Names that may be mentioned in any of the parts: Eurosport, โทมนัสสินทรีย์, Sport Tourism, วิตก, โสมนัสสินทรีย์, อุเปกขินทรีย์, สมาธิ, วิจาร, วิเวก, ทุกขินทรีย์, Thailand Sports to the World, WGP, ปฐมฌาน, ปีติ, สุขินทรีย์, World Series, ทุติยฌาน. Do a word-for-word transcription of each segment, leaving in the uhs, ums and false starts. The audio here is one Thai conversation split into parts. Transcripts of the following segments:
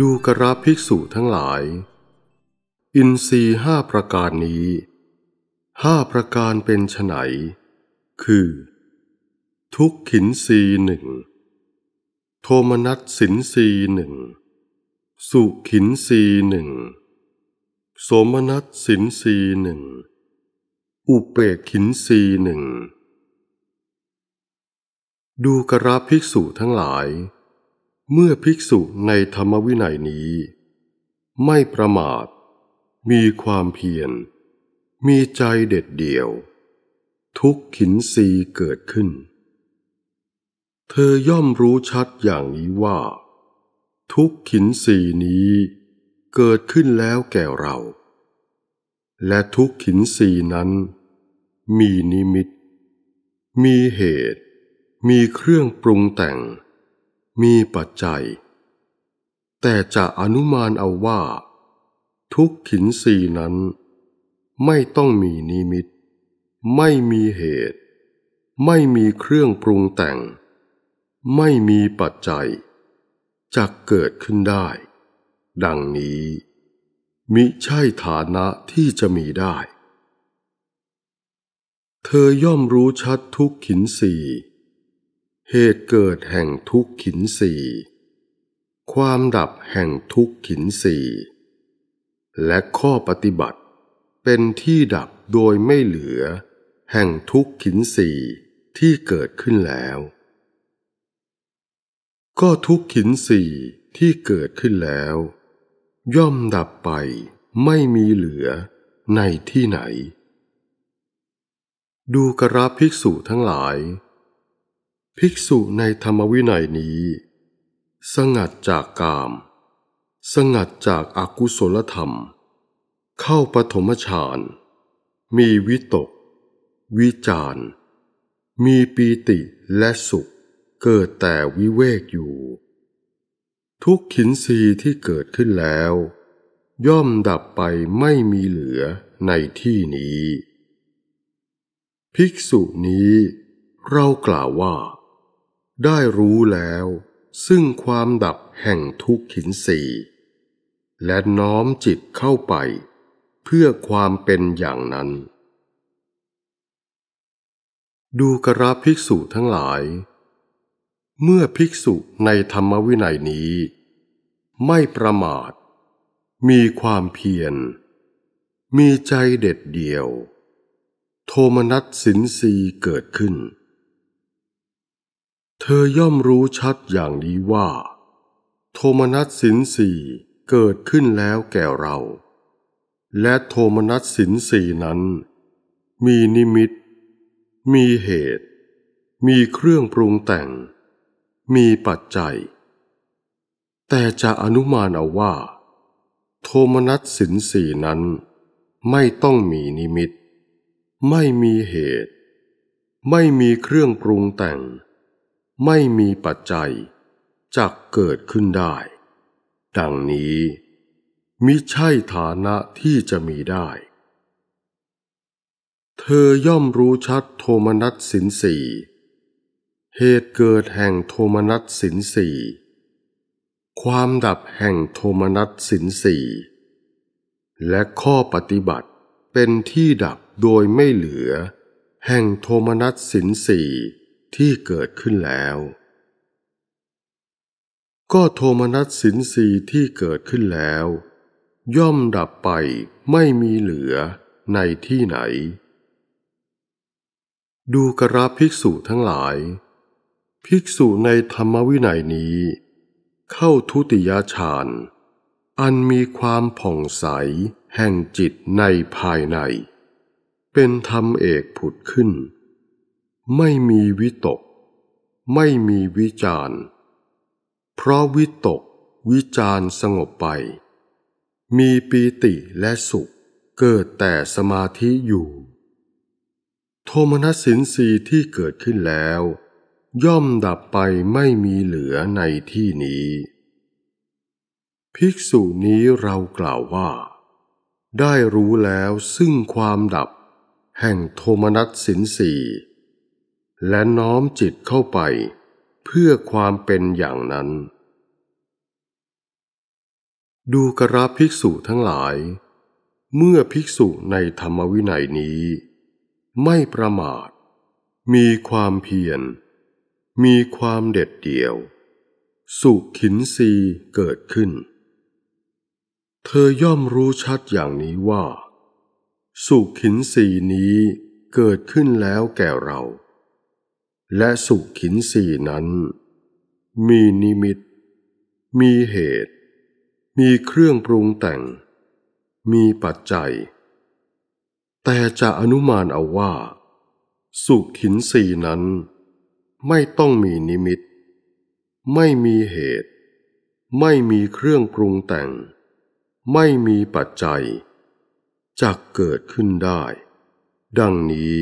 ดูกราภิกษุทั้งหลายอินทรีย์ห้าประการนี้ห้าประการเป็นไฉนคือทุกขินทรีย์หนึ่งโทมนัสสินทรีย์หนึ่งสุขินทรีย์หนึ่งโสมนัสสินทรีย์หนึ่งอุเปกขินทรีย์หนึ่งดูกราภิกษุทั้งหลายเมื่อภิกษุในธรรมวินัยนี้ไม่ประมาทมีความเพียรมีใจเด็ดเดี่ยวทุกขินทรีย์เกิดขึ้นเธอย่อมรู้ชัดอย่างนี้ว่าทุกขินทรีย์นี้เกิดขึ้นแล้วแก่เราและทุกขินทรีย์นั้นมีนิมิตมีเหตุมีเครื่องปรุงแต่งมีปัจจัยแต่จะอนุมานเอาว่าทุกขินทรีย์นั้นไม่ต้องมีนิมิตไม่มีเหตุไม่มีเครื่องปรุงแต่งไม่มีปัจจัยจักเกิดขึ้นได้ดังนี้มิใช่ฐานะที่จะมีได้เธอย่อมรู้ชัดทุกขินทรีย์เหตุเกิดแห่งทุกขินทรีย์ความดับแห่งทุกขินทรีย์และข้อปฏิบัติเป็นที่ดับโดยไม่เหลือแห่งทุกขินทรีย์ที่เกิดขึ้นแล้วก็ทุกขินทรีย์ที่เกิดขึ้นแล้วย่อมดับไปไม่มีเหลือในที่ไหนดูกราภิกษุทั้งหลายภิกษุในธรรมวินัยนี้สงัดจากกามสงัดจากอกุศลธรรมเข้าปฐมฌานมีวิตกวิจารมีปีติและสุขเกิดแต่วิเวกอยู่ทุกขินทรีย์ที่เกิดขึ้นแล้วย่อมดับไปไม่มีเหลือในที่นี้ภิกษุนี้เรากล่าวว่าได้รู้แล้วซึ่งความดับแห่งทุกขินทรีย์และน้อมจิตเข้าไปเพื่อความเป็นอย่างนั้นดูกราภิกษุทั้งหลายเมื่อภิกษุในธรรมวินัยนี้ไม่ประมาทมีความเพียรมีใจเด็ดเดี่ยวโทมนัสสินทรีย์เกิดขึ้นเธอย่อมรู้ชัดอย่างนี้ว่าโทมนัสสินทรีย์เกิดขึ้นแล้วแก่เราและโทมนัสสินทรีย์นั้นมีนิมิตมีเหตุมีเครื่องปรุงแต่งมีปัจจัยแต่จะอนุมานเอาว่าโทมนัสสินทรีย์นั้นไม่ต้องมีนิมิตไม่มีเหตุไม่มีเครื่องปรุงแต่งไม่มีปัจจัยจักเกิดขึ้นได้ดังนี้มิใช่ฐานะที่จะมีได้เธอย่อมรู้ชัดโทมนัสสินทรีย์เหตุเกิดแห่งโทมนัสสินทรีย์ความดับแห่งโทมนัสสินทรีย์และข้อปฏิบัติเป็นที่ดับโดยไม่เหลือแห่งโทมนัสสินทรีย์ที่เกิดขึ้นแล้วก็โทมนัสสินทรีย์ที่เกิดขึ้นแล้วย่อมดับไปไม่มีเหลือในที่ไหนดูกราภิกษุทั้งหลายภิกษุในธรรมวินัยนี้เข้าทุติยฌานอันมีความผ่องใสแห่งจิตในภายในเป็นธรรมเอกผุดขึ้นไม่มีวิตกไม่มีวิจารเพราะวิตกวิจารสงบไปมีปีติและสุขเกิดแต่สมาธิอยู่โทมนัสสินทรีย์ที่เกิดขึ้นแล้วย่อมดับไปไม่มีเหลือในที่นี้ภิกษุนี้เรากล่าวว่าได้รู้แล้วซึ่งความดับแห่งโทมนัสสินทรีย์และน้อมจิตเข้าไปเพื่อความเป็นอย่างนั้น ดูกราภิกษุทั้งหลายเมื่อภิกษุในธรรมวินัยนี้ไม่ประมาทมีความเพียรมีความเด็ดเดี่ยวสุขินทรีย์เกิดขึ้นเธอย่อมรู้ชัดอย่างนี้ว่าสุขินทรีย์นี้เกิดขึ้นแล้วแก่เราและสุขินทรีย์นั้นมีนิมิตมีเหตุมีเครื่องปรุงแต่งมีปัจจัยแต่จะอนุมานเอาว่าสุขินทรีย์นั้นไม่ต้องมีนิมิตไม่มีเหตุไม่มีเครื่องปรุงแต่งไม่มีปัจจัยจักเกิดขึ้นได้ดังนี้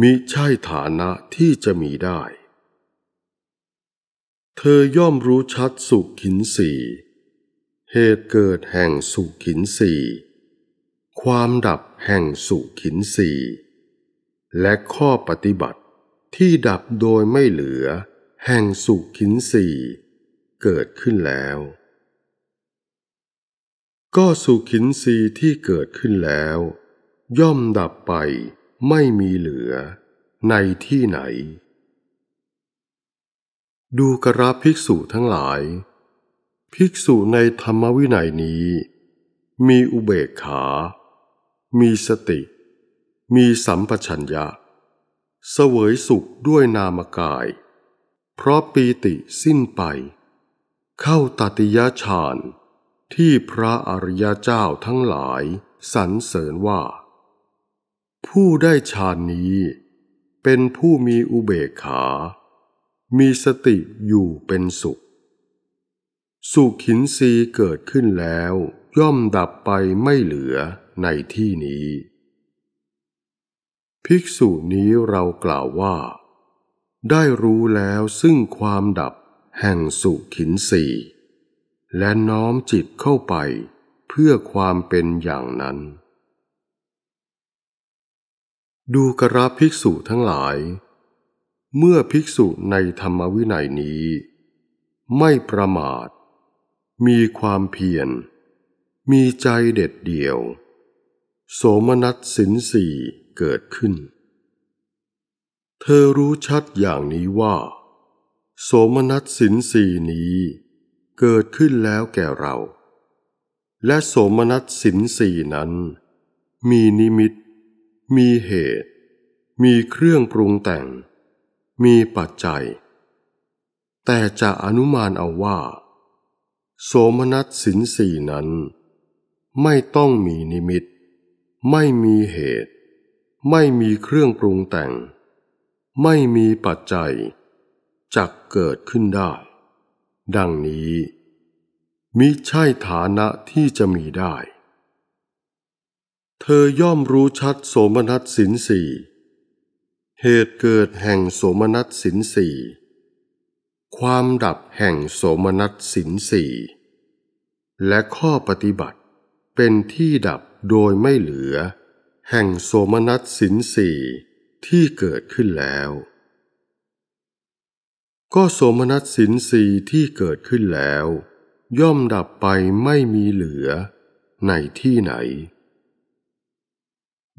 มิใช่ฐานะที่จะมีได้เธอย่อมรู้ชัดสุขินทรีย์เหตุเกิดแห่งสุขินทรีย์ความดับแห่งสุขินทรีย์และข้อปฏิบัติที่ดับโดยไม่เหลือแห่งสุขินทรีย์เกิดขึ้นแล้วก็สุขินทรีย์ที่เกิดขึ้นแล้วย่อมดับไปไม่มีเหลือในที่ไหนดูกราภิกษุทั้งหลายภิกษุในธรรมวินัยนี้มีอุเบกขามีสติมีสัมปชัญญะเสวยสุขด้วยนามกายเพราะปีติสิ้นไปเข้าตติยฌานที่พระอริยเจ้าทั้งหลายสรรเสริญว่าผู้ได้ฌานนี้เป็นผู้มีอุเบกขามีสติอยู่เป็นสุขสุขินทรีย์เกิดขึ้นแล้วย่อมดับไปไม่เหลือในที่นี้ภิกษุนี้เรากล่าวว่าได้รู้แล้วซึ่งความดับแห่งสุขินทรีย์และน้อมจิตเข้าไปเพื่อความเป็นอย่างนั้นดูกราภิกษุทั้งหลายเมื่อภิกษุในธรรมวินัยนี้ไม่ประมาทมีความเพียรมีใจเด็ดเดี่ยวโสมนัสสินสี่เกิดขึ้นเธอรู้ชัดอย่างนี้ว่าโสมนัสสินสี่นี้เกิดขึ้นแล้วแก่เราและโสมนัสสินสี่นั้นมีนิมิตมีเหตุมีเครื่องปรุงแต่งมีปัจจัยแต่จะอนุมานเอาว่าโสมนัสสินสี่นั้นไม่ต้องมีนิมิตไม่มีเหตุไม่มีเครื่องปรุงแต่งไม่มีปัจจัยจักเกิดขึ้นได้ดังนี้มิใช่ฐานะที่จะมีได้เธอย่อมรู้ชัดโสมนัสสินสี่เหตุเกิดแห่งโสมนัสสินสี่ความดับแห่งโสมนัสสินสี่และข้อปฏิบัติเป็นที่ดับโดยไม่เหลือแห่งโสมนัสสินสี่ที่เกิดขึ้นแล้วก็โสมนัสสินสี่ที่เกิดขึ้นแล้วย่อมดับไปไม่มีเหลือในที่ไหน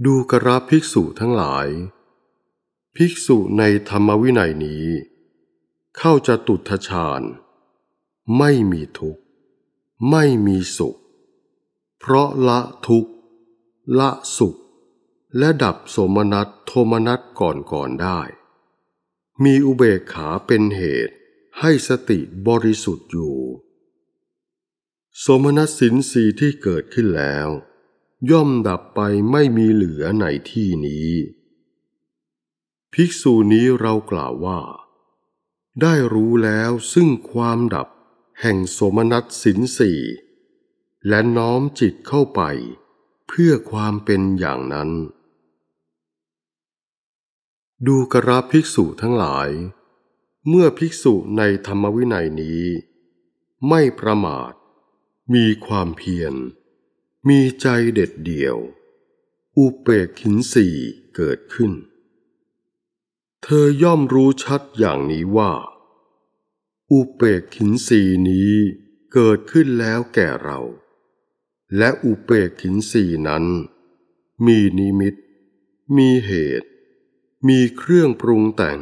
ดูกราภิกษุทั้งหลายภิกษุในธรรมวินัยนี้เข้าจตุตถฌานไม่มีทุกข์ไม่มีสุขเพราะละทุกข์ละสุขและดับโสมนัสโทมนัสก่อนก่อนได้มีอุเบกขาเป็นเหตุให้สติบริสุทธิ์อยู่โสมนัสสินสีที่เกิดขึ้นแล้วย่อมดับไปไม่มีเหลือในที่นี้ภิกษุนี้เรากล่าวว่าได้รู้แล้วซึ่งความดับแห่งโสมนัสสินสี่และน้อมจิตเข้าไปเพื่อความเป็นอย่างนั้นดูกราภิกษุทั้งหลายเมื่อภิกษุในธรรมวินัยนี้ไม่ประมาทมีความเพียรมีใจเด็ดเดี่ยวอุเบกินทรีย์เกิดขึ้นเธอย่อมรู้ชัดอย่างนี้ว่าอุเบกินทรีย์นี้ เกิดขึ้นแล้วแก่เราและอุเปกขินสีนั้นมีนิมิตมีเหตุมีเครื่องปรุงแต่ง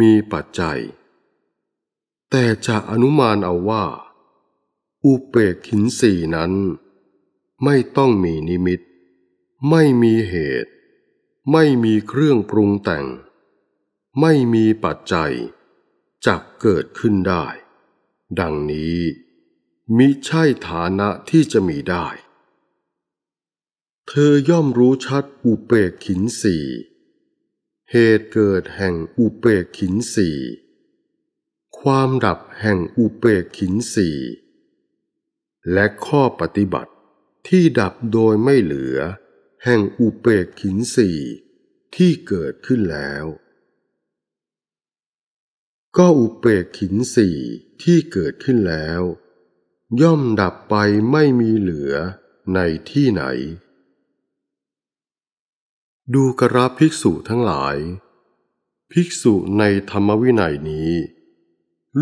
มีปัจจัยแต่จะอนุมานเอาว่าอุเปกขินสีนั้นไม่ต้องมีนิมิตไม่มีเหตุไม่มีเครื่องปรุงแต่งไม่มีปัจจัยจักเกิดขึ้นได้ดังนี้มิใช่ฐานะที่จะมีได้เธอย่อมรู้ชัดอุเปกขินสีเหตุเกิดแห่งอุเปกขินสีความดับแห่งอุเปกขินสีและข้อปฏิบัติที่ดับโดยไม่เหลือแห่งอุเปกขินสีที่เกิดขึ้นแล้วก็อุเปกขินสีที่เกิดขึ้นแล้วย่อมดับไปไม่มีเหลือในที่ไหนดูกระภิกษุทั้งหลายภิกษุในธรรมวินัยนี้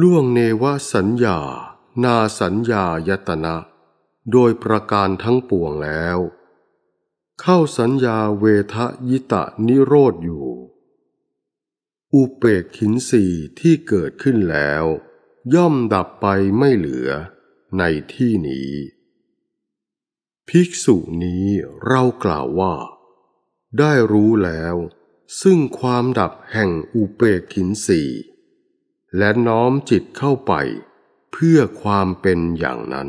ล่วงเนวสัญญานาสัญญายตนะโดยประการทั้งปวงแล้วเข้าสัญญาเวทยิตะนิโรธอยู่อุเปกขินสีที่เกิดขึ้นแล้วย่อมดับไปไม่เหลือในที่นี้ภิกษุนี้เรากล่าวว่าได้รู้แล้วซึ่งความดับแห่งอุเปกขินสีและน้อมจิตเข้าไปเพื่อความเป็นอย่างนั้น